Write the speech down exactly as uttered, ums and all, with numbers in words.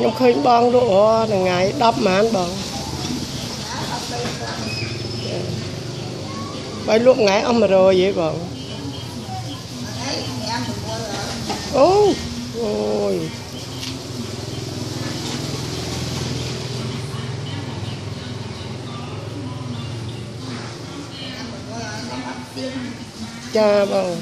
Nhằm khơi bong đũa là ngày đắp mán bong bấy lúc ngày ông mà rồi vậy bong ôi ôi cha bong.